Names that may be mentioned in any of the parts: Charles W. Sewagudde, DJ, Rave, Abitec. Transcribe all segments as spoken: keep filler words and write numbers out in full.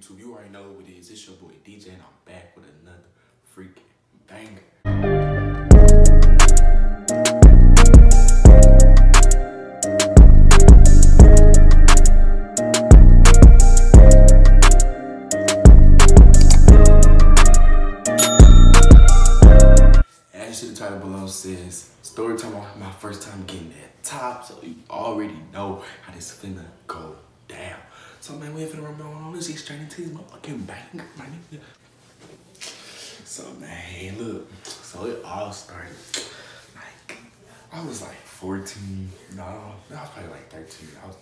YouTube. You already know what it is. It's your boy D J, and I'm back with another freaking banger. As you see, the title below says story time on my first time getting that top, so you already know how this finna go down. So man, we ain't finna remember all this. He's straight into his motherfucking banger, my nigga. So man, look, so it all started like I was like fourteen, no, I was probably like thirteen. I was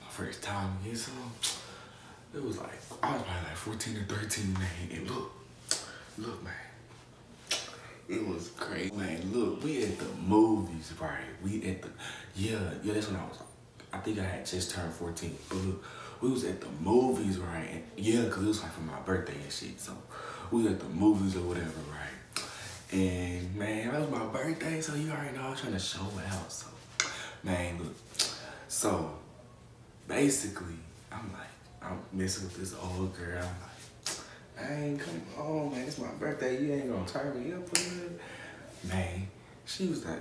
my first time, you know, so it was like I was probably like fourteen or thirteen, man. And look, look, man, it was crazy. Man, look, we at the movies, right? We at the, yeah, yeah, that's when I was, I think I had just turned fourteen. But look, we was at the movies, right? And yeah, because it was like for my birthday and shit. So we was at the movies or whatever, right? And man, that was my birthday, so you already know I was trying to show out. So, man, look. So, basically, I'm like, I'm messing with this old girl. I'm like, man, come on, man, it's my birthday, you ain't gonna turn me up with it. Man, she was like,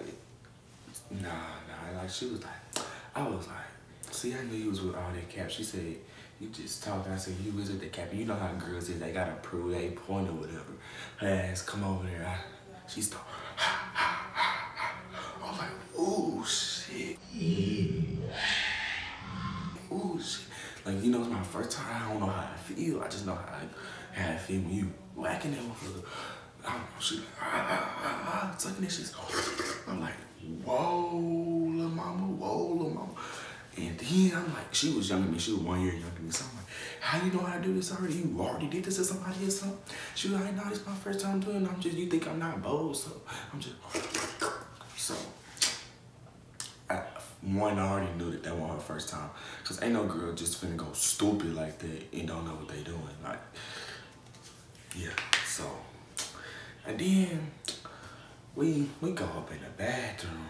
nah, nah, like she was like, I was like, see, I knew you was with all that cap. She said, you just talking. I said, you was with the cap. You know how girls is, they gotta prove they point or whatever. Her ass come over there. I, she started, ha, ha, ha, ha. I'm like, oh shit. Oh shit. Like, you know, it's my first time, I don't know how I feel. I just know how I, how I feel when you whacking that motherfucker. I don't know, she like, ah, ah, ah, sucking that shit. I'm like, whoa, little mama, whoa, little mama. And then I'm like, she was younger than me, she was one year younger than me. So I'm like, how you know how to do this already? You already did this to somebody or something? She was like, no, this is my first time doing it. I'm just, you think I'm not bold, so I'm just, so. One, I already knew that that wasn't her first time. Cause ain't no girl just finna go stupid like that and don't know what they doing. Like, yeah, so. And then, we we go up in the bathroom.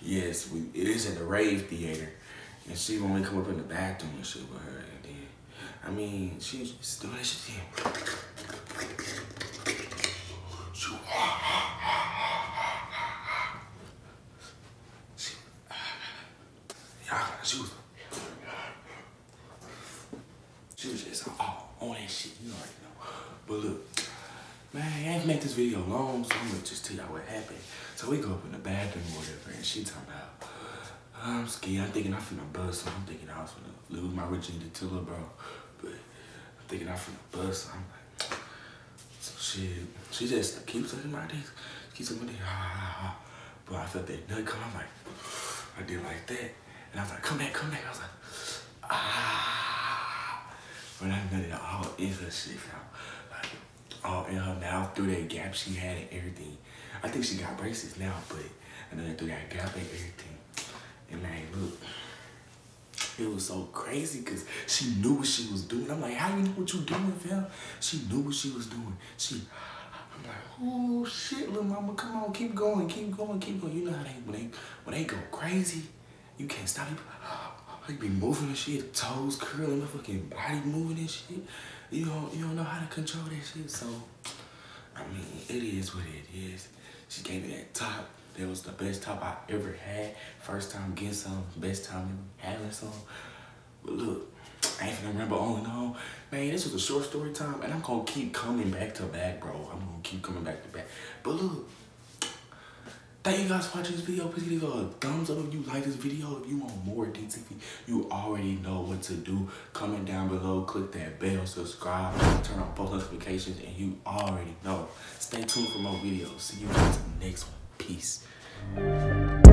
Yes, we it is at the Rave Theater. And she when we come up in the bathroom and shit with her. And then, I mean, she was just doing that shit. She, She was, she was just all on that shit, you already know. But look, man, I ain't make this video long, so I'm gonna just tell y'all what happened. So we go up in the bathroom or whatever, and she talking about, I'm scared, I'm thinking I'm finna bust, so I'm thinking I was finna lose my virginity to her, bro. But I'm thinking I'm finna bust, so I'm like, so she, she just keeps sucking my dick, keeps sucking my dick, ah, ah, ah. But I felt that nut come, I'm like, I did like that. And I was like, come back, come back. I was like, ah. When I nutted it all in her shit, now. Like, all in her mouth, through that gap she had and everything. I think she got braces now, but I know that through that gap and everything. And man, look, it was so crazy because she knew what she was doing. I'm like, how you know what you doing, fam? She knew what she was doing. She, I'm like, oh shit, little mama, come on, keep going, keep going, keep going. You know how they, when they, when they go crazy, you can't stop it. You be moving and shit, toes curling, the fucking body moving and shit. You don't, you don't know how to control that shit. So, I mean, it is what it is. She gave me that top. That was the best top I ever had. First time getting some, best time having some. But look, I ain't gonna remember all in all. Man, this was a short story time, and I'm gonna keep coming back to back, bro. I'm gonna keep coming back to back. But look. Thank you guys for watching this video. Please give it a thumbs up if you like this video. If you want more D T V, you already know what to do. Comment down below, click that bell, subscribe, turn on post notifications, and you already know. Stay tuned for more videos. See you guys in the next one. Peace.